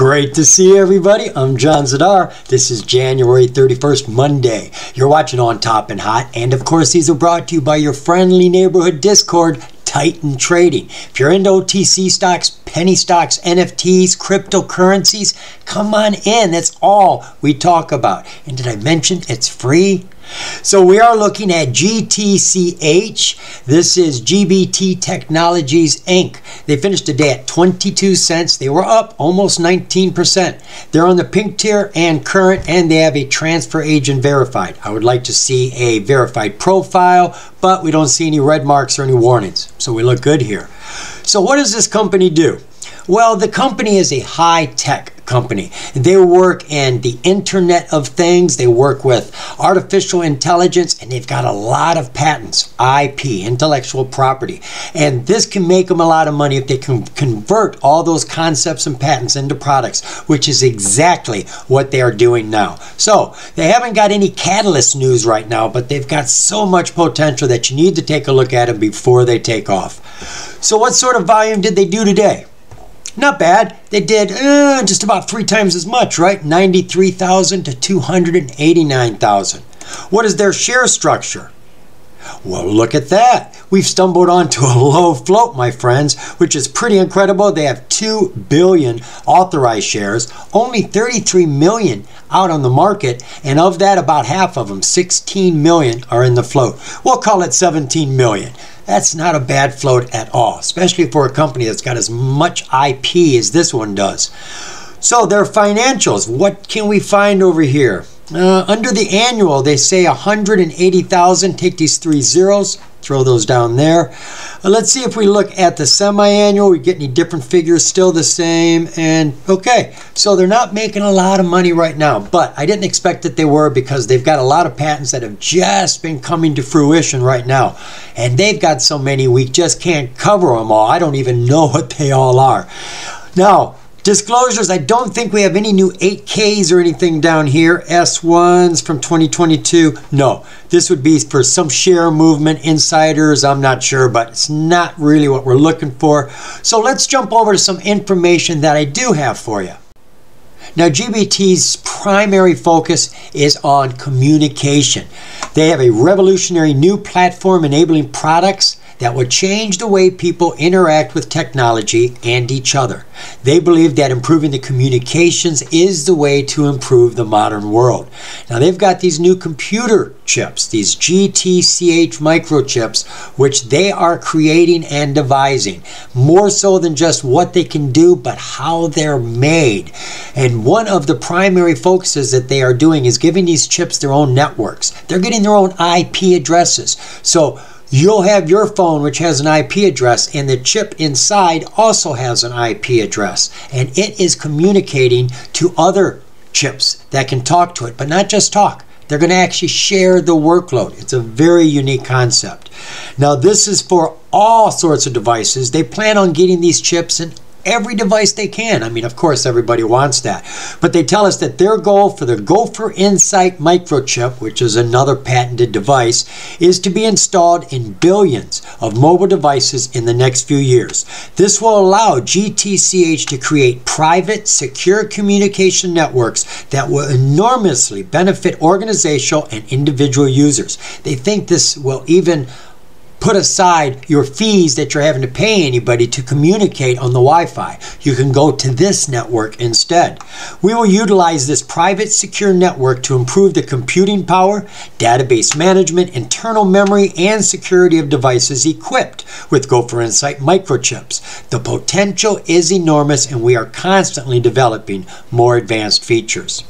Great to see everybody. I'm John Zidar. This is January 31st, Monday. You're watching On Top and Hot, and of course these are brought to you by your friendly neighborhood Discord, Titan Trading. If you're into OTC stocks, penny stocks, NFTs, cryptocurrencies, come on in. That's all we talk about. And did I mention it's free? So we are looking at GTCH. This is GBT Technologies Inc. They finished the day at 22 cents. They were up almost 19%. They're on the pink tier and current, and they have a transfer agent verified. I would like to see a verified profile, but we don't see any red marks or any warnings. So we look good here. So what does this company do? Well, the company is a high-tech company. They work in the Internet of Things. They work with artificial intelligence, and they've got a lot of patents, IP, intellectual property. And this can make them a lot of money if they can convert all those concepts and patents into products, which is exactly what they are doing now. So they haven't got any catalyst news right now, but they've got so much potential that you need to take a look at them before they take off. So what sort of volume did they do today? Not bad. They did just about 3 times as much, right? 93,000 to 289,000. What is their share structure? Well, look at that. We've stumbled onto a low float, my friends, which is pretty incredible. They have 2 billion authorized shares, only 33 million out on the market, and of that, about half of them, 16 million, are in the float. We'll call it 17 million. That's not a bad float at all, especially for a company that's got as much IP as this one does. So their financials, what can we find over here? Under the annual, they say 180,000. Take these 3 zeros, throw those down there. Let's see if we look at the semi-annual, we get any different figures, still the same. And okay, so they're not making a lot of money right now, but I didn't expect that they were, because they've got a lot of patents that have just been coming to fruition right now. And they've got so many, we just can't cover them all. I don't even know what they all are. Now, disclosures, I don't think we have any new 8Ks or anything down here. S1s from 2022, no. This would be for some share movement, insiders, I'm not sure, but it's not really what we're looking for. So let's jump over to some information that I do have for you. Now, GBT's primary focus is on communication. They have a revolutionary new platform enabling products that would change the way people interact with technology and each other. They believe that improving the communications is the way to improve the modern world. Now, they've got these new computer chips, these GTCH microchips, which they are creating and devising, more so than just what they can do, but how they're made. And one of the primary focuses that they are doing is giving these chips their own networks. They're getting their own IP addresses. So you'll have your phone, which has an IP address, and the chip inside also has an IP address, and it is communicating to other chips that can talk to it, but not just talk. They're going to actually share the workload. It's a very unique concept. Now, this is for all sorts of devices. They plan on getting these chips in every device they can. I mean, of course, everybody wants that. But they tell us that their goal for the Gopher Insight microchip, which is another patented device, is to be installed in billions of mobile devices in the next few years. This will allow GTCH to create private, secure communication networks that will enormously benefit organizational and individual users. They think this will even put aside your fees that you're having to pay anybody to communicate on the Wi-Fi. You can go to this network instead. We will utilize this private, secure network to improve the computing power, database management, internal memory, and security of devices equipped with Gopher Insight microchips. The potential is enormous, and we are constantly developing more advanced features.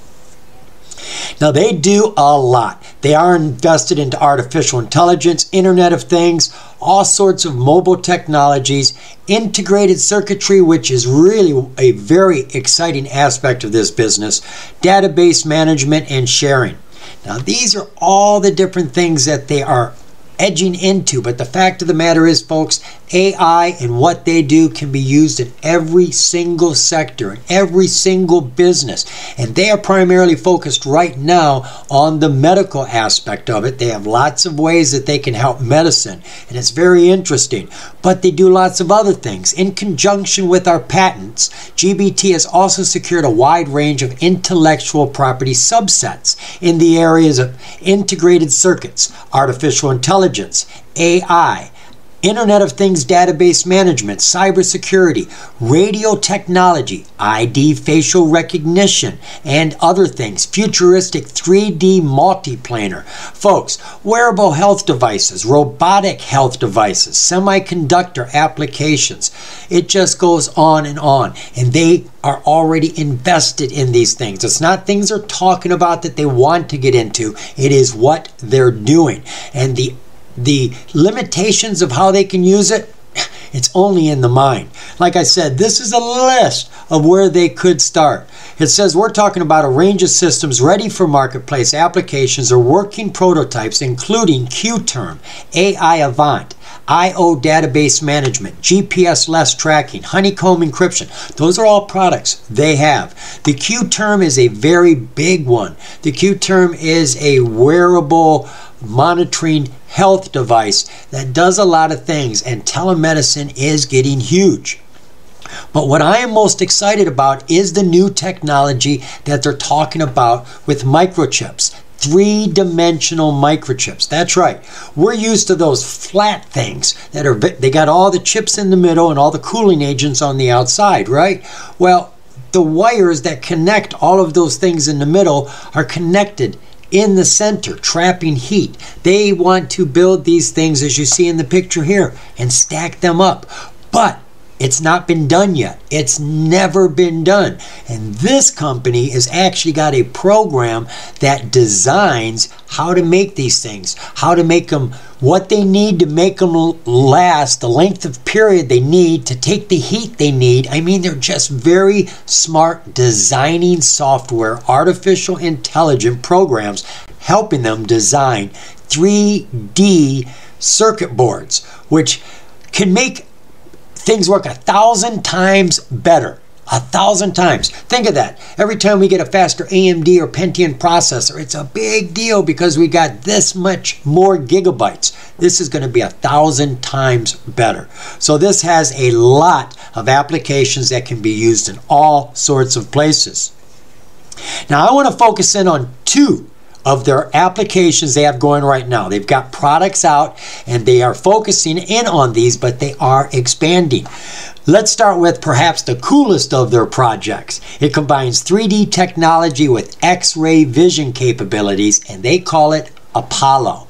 Now, they do a lot. They are invested into artificial intelligence, Internet of Things, all sorts of mobile technologies, integrated circuitry, which is really a very exciting aspect of this business, database management, and sharing. Now, these are all the different things that they are edging into. But the fact of the matter is, folks, AI and what they do can be used in every single sector, in every single business. And they are primarily focused right now on the medical aspect of it. They have lots of ways that they can help medicine, and it's very interesting. But they do lots of other things. In conjunction with our patents, GBT has also secured a wide range of intellectual property subsets in the areas of integrated circuits, artificial intelligence, AI, Internet of Things database management, cybersecurity, radio technology, ID facial recognition, and other things, futuristic 3D multiplanar. Folks, wearable health devices, robotic health devices, semiconductor applications, it just goes on. And they are already invested in these things. It's not things they're talking about that they want to get into. It is what they're doing. And the limitations of how they can use it, it's only in the mind. Like I said, this is a list of where they could start. It says we're talking about a range of systems ready for marketplace applications or working prototypes, including QTerm, AI Avant, IO Database Management, GPS Less Tracking, Honeycomb Encryption. Those are all products they have. The QTerm is a very big one. The QTerm is a wearable monitoring health device that does a lot of things, and telemedicine is getting huge. But what I am most excited about is the new technology that they're talking about with microchips. Three-dimensional microchips. That's right. We're used to those flat things that are, they got all the chips in the middle and all the cooling agents on the outside, right? Well, the wires that connect all of those things in the middle are connected in the center, trapping heat. They want to build these things, as you see in the picture here, and stack them up. But it's not been done yet. It's never been done. And this company has actually got a program that designs how to make these things, how to make them, what they need to make them last, the length of period they need to take the heat they need. I mean, they're just very smart designing software, artificial intelligent programs, helping them design 3D circuit boards, which can make things work 1,000 times better. 1,000 times. Think of that. Every time we get a faster AMD or Pentium processor, it's a big deal because we got this much more gigabytes. This is going to be 1,000 times better. So this has a lot of applications that can be used in all sorts of places. Now I want to focus in on two of their applications they have going right now. They've got products out and they are focusing in on these, but they are expanding. Let's start with perhaps the coolest of their projects. It combines 3D technology with X-ray vision capabilities, and they call it Apollo.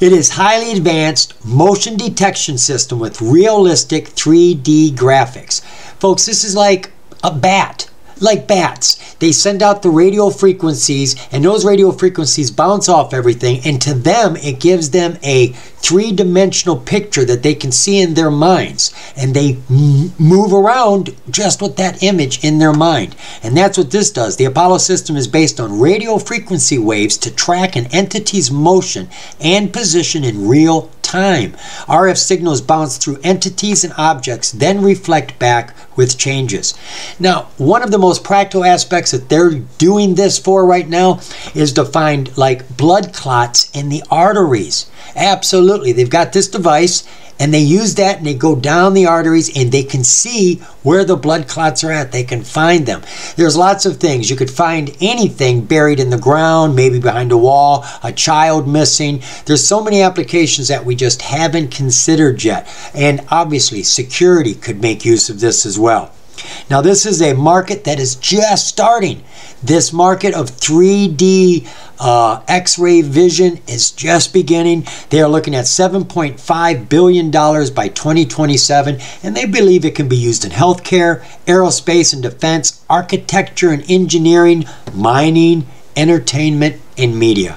It is highly advanced motion detection system with realistic 3D graphics. Folks, this is like a bat. Like bats, they send out the radio frequencies, and those radio frequencies bounce off everything, and to them it gives them a three-dimensional picture that they can see in their minds, and they move around just with that image in their mind. And that's what this does. The Apollo system is based on radio frequency waves to track an entity's motion and position in real time. RF signals bounce through entities and objects, then reflect back with changes. Now, one of the most practical aspects that they're doing this for right now is to find like blood clots in the arteries. Absolutely. They've got this device and they use that and they go down the arteries and they can see where the blood clots are at. They can find them. There's lots of things. You could find anything buried in the ground, maybe behind a wall, a child missing. There's so many applications that we just haven't considered yet. And obviously security could make use of this as well. Now this is a market that is just starting. This market of 3D X-ray vision is just beginning. They are looking at $7.5 billion by 2027, and they believe it can be used in healthcare, aerospace and defense, architecture and engineering, mining, entertainment, and media.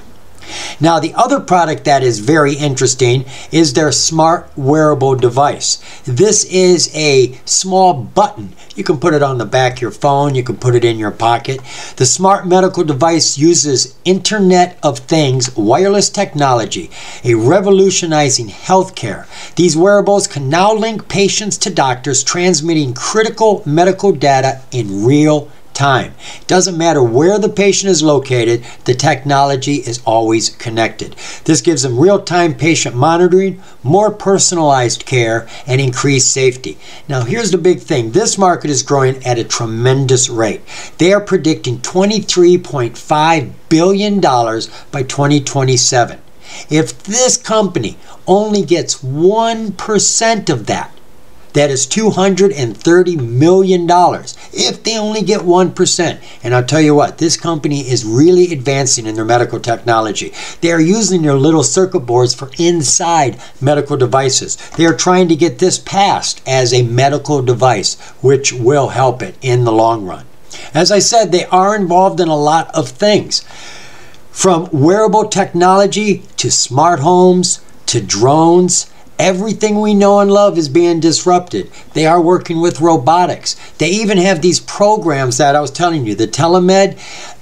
Now, the other product that is very interesting is their smart wearable device. This is a small button. You can put it on the back of your phone, you can put it in your pocket. The smart medical device uses Internet of Things wireless technology, a revolutionizing healthcare. These wearables can now link patients to doctors, transmitting critical medical data in real time. It doesn't matter where the patient is located, the technology is always connected. This gives them real-time patient monitoring, more personalized care, and increased safety. Now here's the big thing. This market is growing at a tremendous rate. They are predicting $23.5 billion by 2027. If this company only gets 1% of that, that is $230 million if they only get 1%. And I'll tell you what, this company is really advancing in their medical technology. They are using their little circuit boards for inside medical devices. They are trying to get this passed as a medical device, which will help it in the long run. As I said, they are involved in a lot of things, from wearable technology to smart homes to drones. Everything we know and love is being disrupted. They are working with robotics. They even have these programs that I was telling you, the telemed.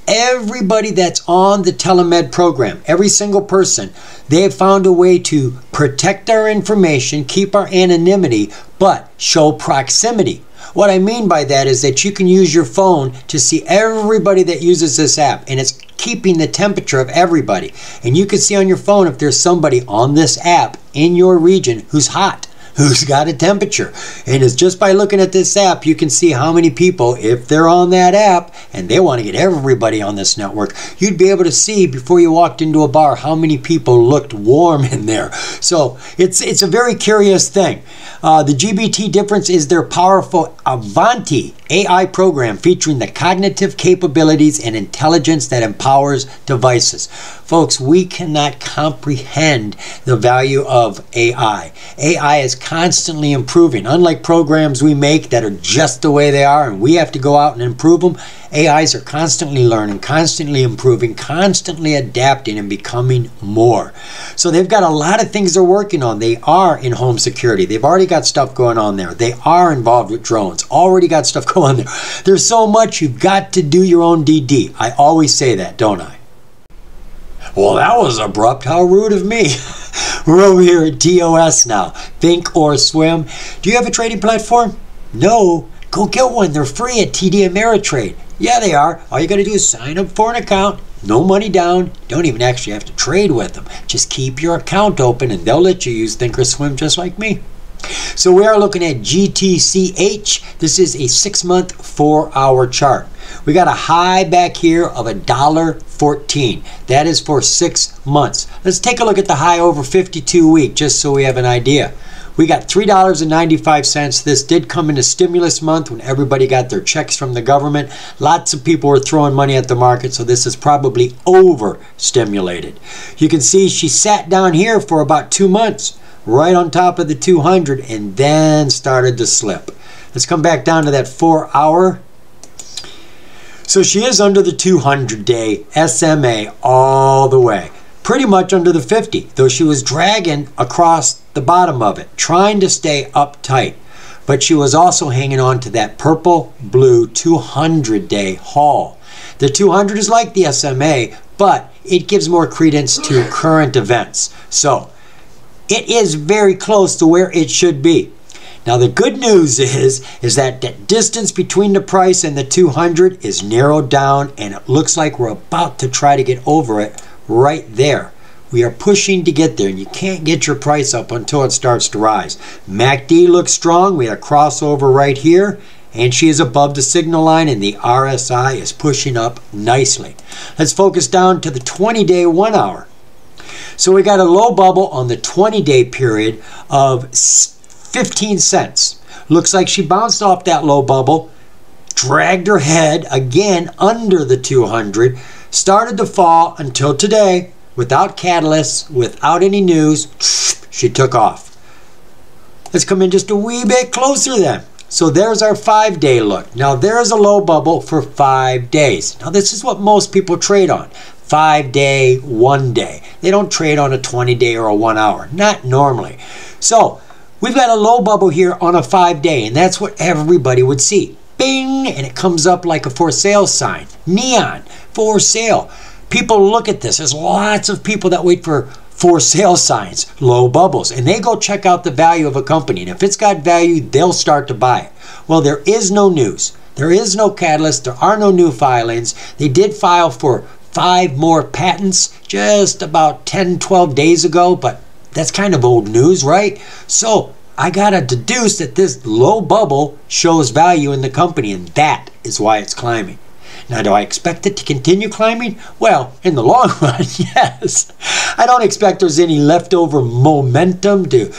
Everybody that's on the telemed program, every single person, they have found a way to protect our information, keep our anonymity, but show proximity. What I mean by that is that you can use your phone to see everybody that uses this app, and it's keeping the temperature of everybody. And you can see on your phone if there's somebody on this app in your region who's hot, who's got a temperature. And it's just by looking at this app, you can see how many people, if they're on that app, and they want to get everybody on this network, you'd be able to see before you walked into a bar how many people looked warm in there. So it's a very curious thing. The GBT difference is their powerful Avanti AI program, featuring the cognitive capabilities and intelligence that empowers devices. Folks, we cannot comprehend the value of AI. AI is constantly improving. Unlike programs we make that are just the way they are and we have to go out and improve them, AIs are constantly learning, constantly improving, constantly adapting and becoming more. So they've got a lot of things they're working on. They are in home security. They've already got stuff going on there. They are involved with drones, already got stuff going on there. There's so much. You've got to do your own DD. I always say that, don't I? Well, that was abrupt. How rude of me. We're over here at TOS now. Think or swim. Do you have a trading platform? No. Go get one. They're free at TD Ameritrade. Yeah, they are. All you got to do is sign up for an account. No money down. Don't even actually have to trade with them. Just keep your account open and they'll let you use Think or Swim just like me. So we are looking at GTCH. This is a 6-month, 4-hour chart. We got a high back here of $1.14. That is for 6 months. Let's take a look at the high over 52-week just so we have an idea. We got $3.95. This did come in a stimulus month when everybody got their checks from the government. Lots of people were throwing money at the market, so this is probably overstimulated. You can see she sat down here for about 2 months, right on top of the 200, and then started to slip. Let's come back down to that 4 hour. So she is under the 200-day SMA all the way. Pretty much under the 50, though she was dragging across the bottom of it, trying to stay uptight. But she was also hanging on to that purple-blue 200-day haul. The 200 is like the SMA, but it gives more credence to current events. So it is very close to where it should be. Now the good news is that the distance between the price and the 200 is narrowed down, and it looks like we're about to try to get over it right there. We are pushing to get there, and you can't get your price up until it starts to rise. MACD looks strong. We had a crossover right here, and she is above the signal line, and the RSI is pushing up nicely. Let's focus down to the 20-day 1-hour. So we got a low bubble on the 20-day period of 15 cents. Looks like she bounced off that low bubble, dragged her head again under the 200, started to fall until today. Without catalysts, without any news, she took off. Let's come in just a wee bit closer then. So there's our 5-day look. Now there's a low bubble for 5 days. Now this is what most people trade on. 5-day, 1-day. They don't trade on a 20-day or a 1-hour, not normally. So we've got a low bubble here on a 5-day, and that's what everybody would see. Bing, and it comes up like a for sale sign. Neon, for sale. People look at this. There's lots of people that wait for sale signs, low bubbles, and they go check out the value of a company. And if it's got value, they'll start to buy it. Well, there is no news. There is no catalyst. There are no new filings. They did file for 5 more patents just about 10, 12 days ago, but that's kind of old news, right? So I gotta deduce that this low bubble shows value in the company, and that is why it's climbing. Now, do I expect it to continue climbing? Well, in the long run, yes. I don't expect there's any leftover momentum to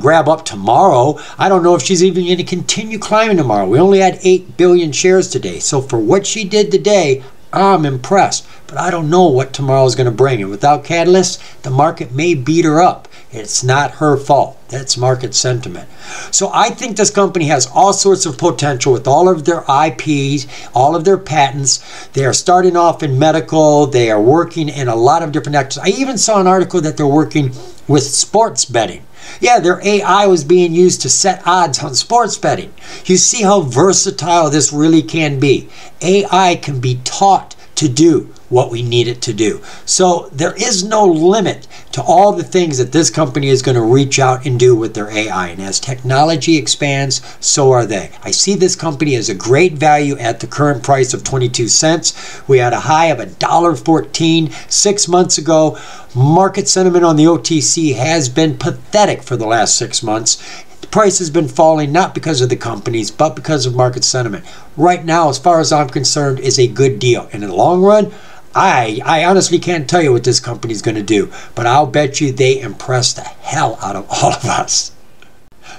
grab up tomorrow. I don't know if she's even going to continue climbing tomorrow. We only had 8 billion shares today. So for what she did today, I'm impressed. But I don't know what tomorrow is going to bring. And without catalysts, the market may beat her up. It's not her fault. That's market sentiment. So I think this company has all sorts of potential with all of their IPs, all of their patents. They are starting off in medical. They are working in a lot of different actors. I even saw an article that they're working with sports betting. Yeah, their AI was being used to set odds on sports betting. You see how versatile this really can be. AI can be taught to do what we need it to do. So there is no limit to all the things that this company is going to reach out and do with their AI. And as technology expands, so are they. I see this company as a great value at the current price of 22 cents. We had a high of $1.14 6 months ago. Market sentiment on the OTC has been pathetic for the last 6 months. Price has been falling not because of the companies but because of market sentiment. Right now, as far as I'm concerned, is a good deal, and in the long run I honestly can't tell you what this company is going to do, but I'll bet you they impress the hell out of all of us.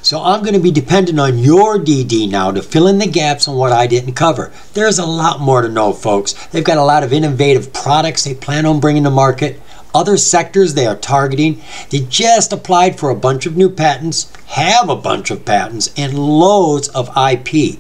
So I'm going to be dependent on your DD now to fill in the gaps on what I didn't cover. There's a lot more to know, folks. They've got a lot of innovative products they plan on bringing to market, other sectors they are targeting. They just applied for a bunch of new patents, have a bunch of patents, and loads of IP.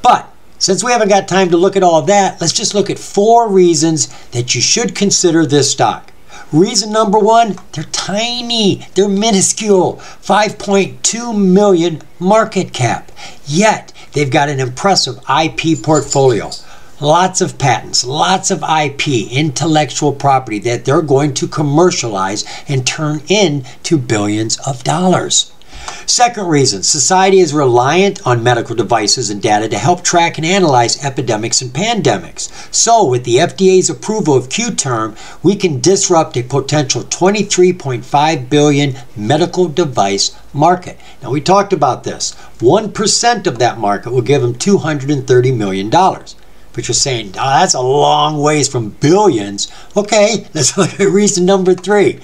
But since we haven't got time to look at all that, let's just look at 4 reasons that you should consider this stock. Reason number 1, they're tiny, they're minuscule, 5.2 million market cap. Yet they've got an impressive IP portfolio. Lots of patents, lots of IP, intellectual property that they're going to commercialize and turn into billions of dollars. Second reason, society is reliant on medical devices and data to help track and analyze epidemics and pandemics. So with the FDA's approval of QTerm, we can disrupt a potential $23.5 billion medical device market. Now, we talked about this. 1% of that market will give them $230 million. But you're saying, oh, that's a long ways from billions. Okay, let's look at reason number 3.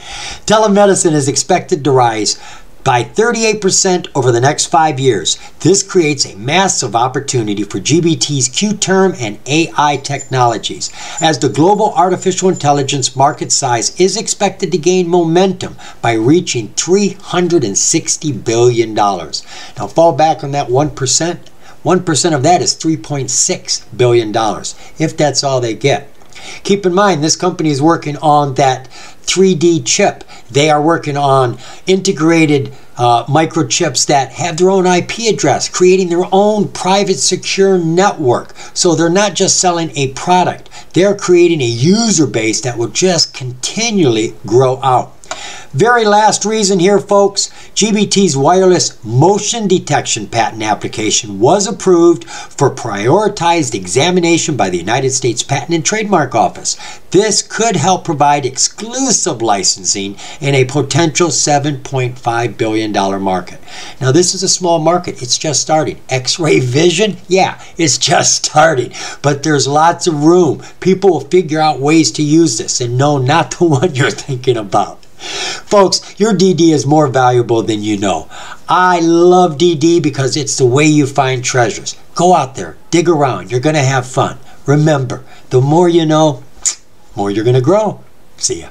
Telemedicine is expected to rise by 38% over the next 5 years. This creates a massive opportunity for GBT's QTerm and AI technologies. As the global artificial intelligence market size is expected to gain momentum by reaching $360 billion. Now fall back on that 1%. 1% of that is $3.6 billion, if that's all they get. Keep in mind, this company is working on that 3D chip. They are working on integrated microchips that have their own IP address, creating their own private secure network. So they're not just selling a product. They're creating a user base that will just continually grow out. Very last reason here, folks, GBT's wireless motion detection patent application was approved for prioritized examination by the United States Patent and Trademark Office. This could help provide exclusive licensing in a potential $7.5 billion market. Now, this is a small market. It's just starting. X-ray vision? Yeah, it's just starting. But there's lots of room. People will figure out ways to use this, and no, not the one you're thinking about. Folks, your DD is more valuable than you know. I love DD because it's the way you find treasures. Go out there, dig around. You're going to have fun. Remember, the more you know, the more you're going to grow. See ya.